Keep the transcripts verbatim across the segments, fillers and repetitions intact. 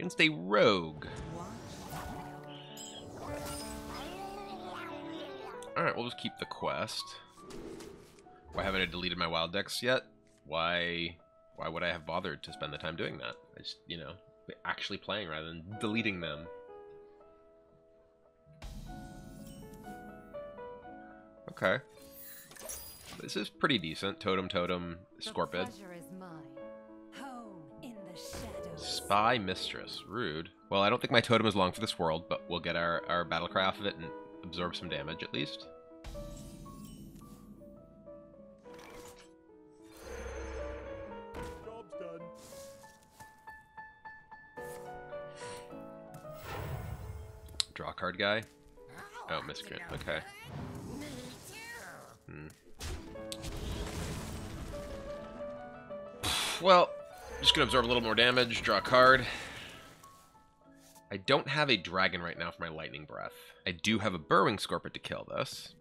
against a rogue. Alright, we'll just keep the quest. Why haven't I deleted my wild decks yet? Why why would I have bothered to spend the time doing that? I just, you know, actually playing rather than deleting them. Okay. This is pretty decent. Totem, Totem, Scorpid. Spy Mistress. Rude. Well, I don't think my totem is long for this world, but we'll get our, our battle cry off of it and absorb some damage at least. Job's done. Draw card guy? Oh, miscreant. Okay. Hmm. Well, just gonna absorb a little more damage, draw a card. I don't have a dragon right now for my lightning breath. I do have a burrowing scorpion to kill this.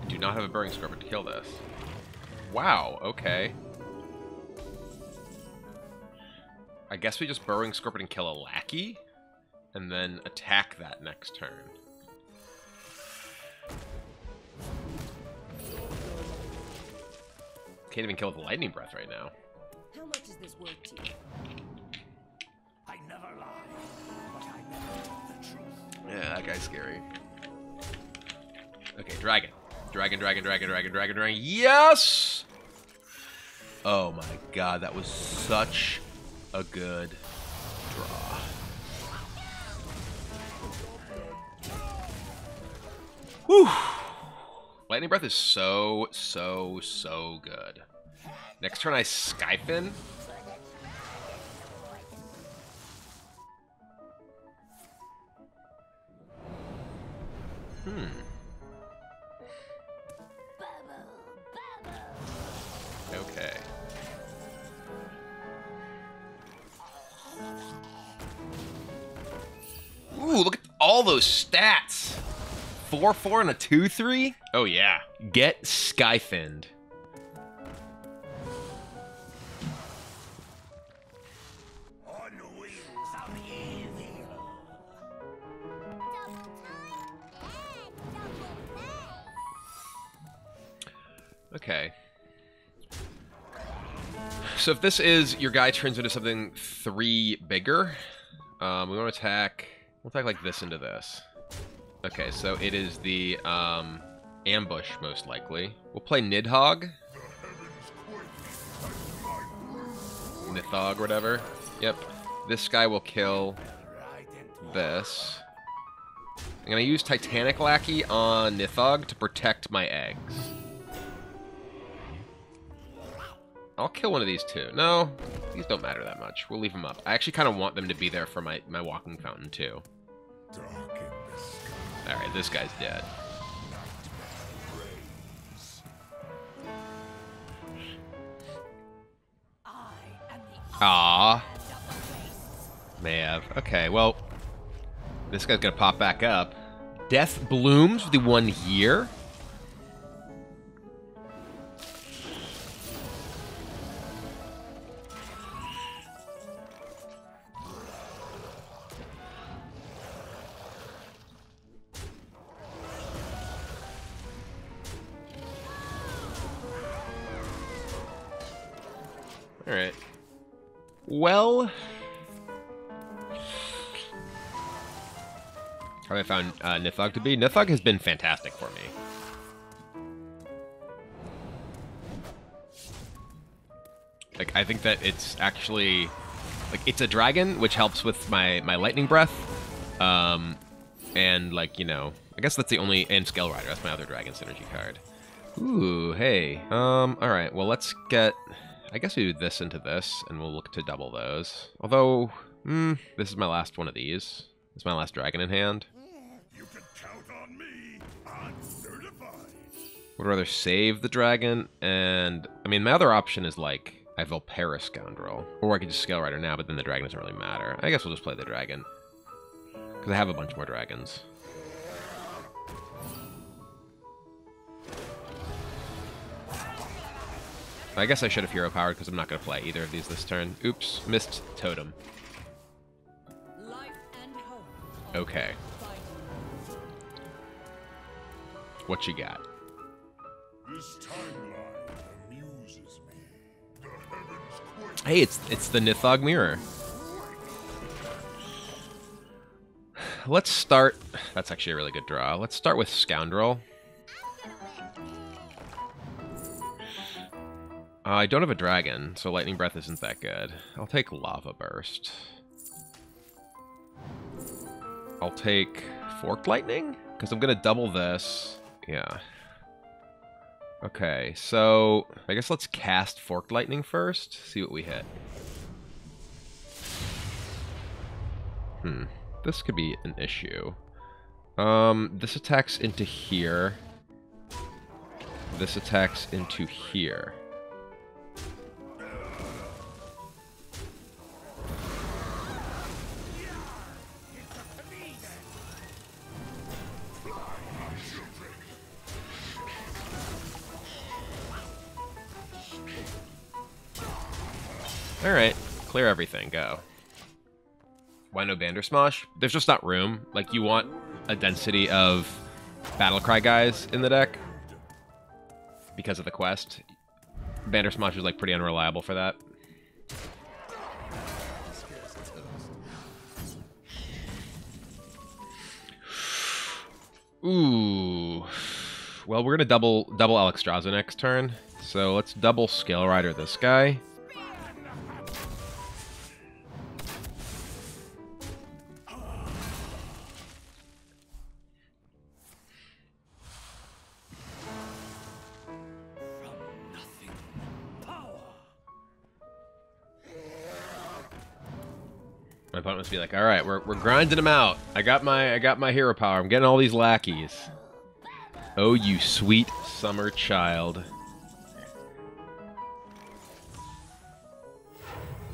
I do not have a burrowing scorpion to kill this. Wow, okay. I guess we just burrowing scorpion and kill a lackey? And then attack that next turn. Can't even kill with the lightning breath right now. How much is this worth to you? I never lie, but I know the truth. Yeah, that guy's scary. Okay, dragon. Dragon, dragon, dragon, dragon, dragon, dragon. Yes! Oh my god, that was such a good draw. Whew. Lightning Breath is so, so, so good. Next turn I Skyfin. Hmm. Okay. Ooh, look at all those stats. Four, four, and a two, three? Oh, yeah. Get Skyfinned. Okay. So if this is your guy turns into something three bigger, um, we want to attack. We'll attack like this into this. Okay, so it is the um, ambush, most likely. We'll play Nithogg. Nithogg, whatever. Yep. This guy will kill this. I'm going to use Titanic Lackey on Nithogg to protect my eggs. I'll kill one of these two. No, these don't matter that much. We'll leave them up. I actually kind of want them to be there for my, my Walking Fountain, too. Alright, this guy's dead. Aww. Mav. Okay, well, this guy's gonna pop back up. Death Blooms with the one here. Alright. Well, how have I found uh, Nithogg to be? Nithogg has been fantastic for me. Like, I think that it's actually, like, it's a dragon, which helps with my, my lightning breath. Um, and, like, you know, I guess that's the only, and Scale Rider, that's my other dragon synergy card. Ooh, hey. Um, alright, well, let's get, I guess we do this into this, and we'll look to double those. Although, hmm, this is my last one of these. This is my last dragon in hand. You can count on me. I'm certified. Would rather save the dragon, and I mean, my other option is like I Valpara Scoundrel, or I could just Scale Rider now, but then the dragon doesn't really matter. I guess we'll just play the dragon because I have a bunch more dragons. I guess I should have hero powered because I'm not going to play either of these this turn. Oops, missed totem. Okay. What you got? This timeline amuses me. The heavens quake. Hey, it's it's the Nithogg mirror. Let's start. That's actually a really good draw. Let's start with Scoundrel. Uh, I don't have a dragon, so Lightning Breath isn't that good. I'll take Lava Burst. I'll take Forked Lightning, because I'm going to double this. Yeah. Okay, so I guess let's cast Forked Lightning first, see what we hit. Hmm, this could be an issue. Um, this attacks into here. This attacks into here. Alright, clear everything, go. Why no Bandersmash? There's just not room. Like, you want a density of Battlecry guys in the deck because of the quest. Bandersmash is, like, pretty unreliable for that. Ooh. Well, we're going to double double Alexstrasza next turn. So let's double Scale Rider this guy. My opponent must be like, all right, we're we're grinding them out. I got my I got my hero power. I'm getting all these lackeys. Oh, you sweet summer child.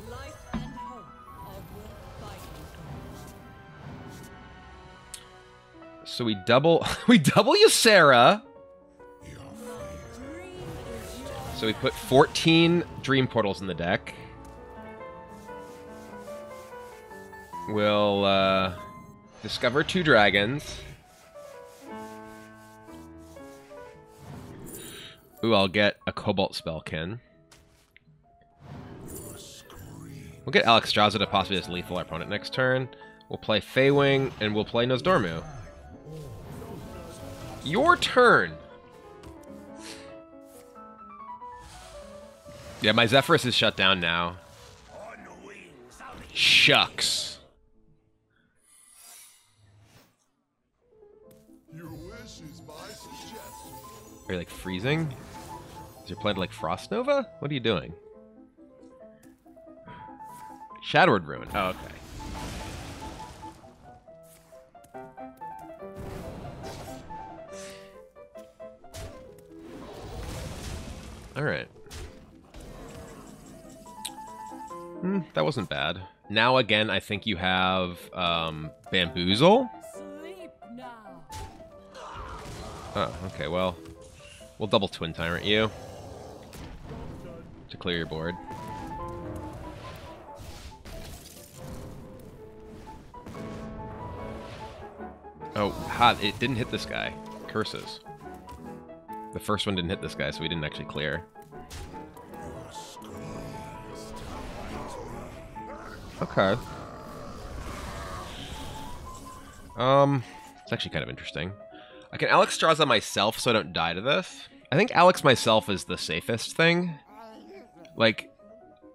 Life and hope are worth fighting. So we double we double Ysera. So we put fourteen Dream Portals in the deck. We'll uh, discover two dragons. Ooh, I'll get a Cobalt Spellkin. We'll get Alexstrasza to possibly just lethal our opponent next turn. We'll play Feywing, and we'll play Nozdormu. Your turn! Yeah, my Zephyrus is shut down now. Shucks. Are you, like, freezing? Is your plan to, like, Frost Nova? What are you doing? Shadowed ruin. Oh, okay. All right. Hmm, that wasn't bad. Now, again, I think you have um, Bamboozle. Sleep now. Oh, okay, well... We'll double Twin Tyrant you to clear your board. Oh, ha, it didn't hit this guy. Curses. The first one didn't hit this guy, so we didn't actually clear. Okay. Um, it's actually kind of interesting. I can Alexstrasza myself so I don't die to this. I think Alex myself is the safest thing. Like,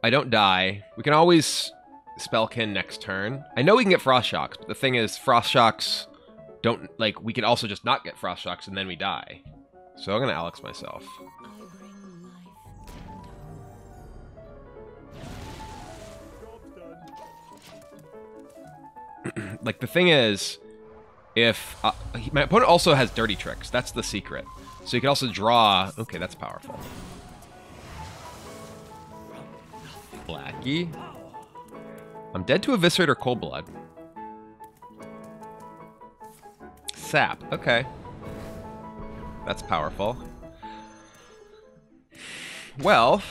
I don't die. We can always Spellkin next turn. I know we can get Frost Shocks, but the thing is, Frost Shocks don't... Like, we could also just not get Frost Shocks and then we die. So I'm going to Alex myself. Like, the thing is... If uh, my opponent also has dirty tricks, that's the secret. So you can also draw. Okay, that's powerful. Blackie. I'm dead to Eviscerator Coldblood. Sap. Okay, that's powerful. Well,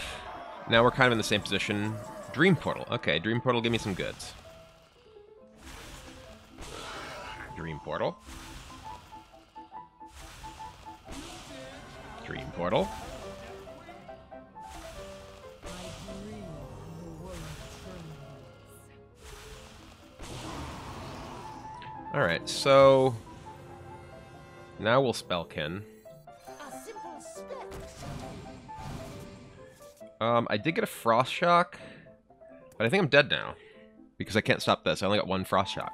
now we're kind of in the same position. Dream Portal. Okay, Dream Portal, give me some goods. Dream Portal. Dream Portal. Alright, so now we'll Spellkin. Um, I did get a Frost Shock, but I think I'm dead now, because I can't stop this. I only got one Frost Shock.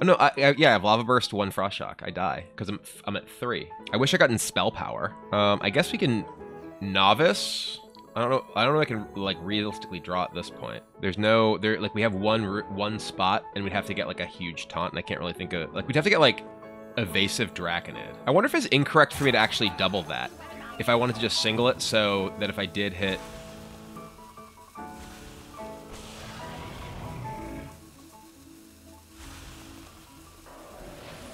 Oh, no, I, I, yeah, I have Lava Burst, one Frost Shock. I die, because I'm, I'm at three. I wish I got in Spell Power. Um, I guess we can Novice. I don't know. I don't know. If I can like realistically draw at this point. There's no there. Like we have one one spot, and we'd have to get like a huge taunt, and I can't really think of like we'd have to get like evasive Draconid. I wonder if it's incorrect for me to actually double that, if I wanted to just single it, so that if I did hit.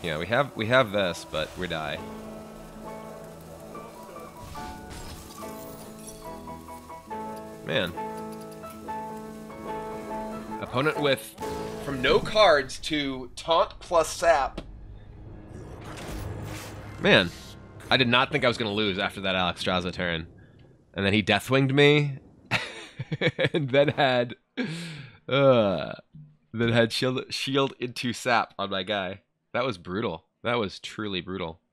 Yeah, we have we have this, but we die. Man. Opponent with from no cards to taunt plus sap. Man. I did not think I was going to lose after that Alexstrasza turn. And then he Deathwinged me. And then had uh, then had shield, shield into sap on my guy. That was brutal. That was truly brutal.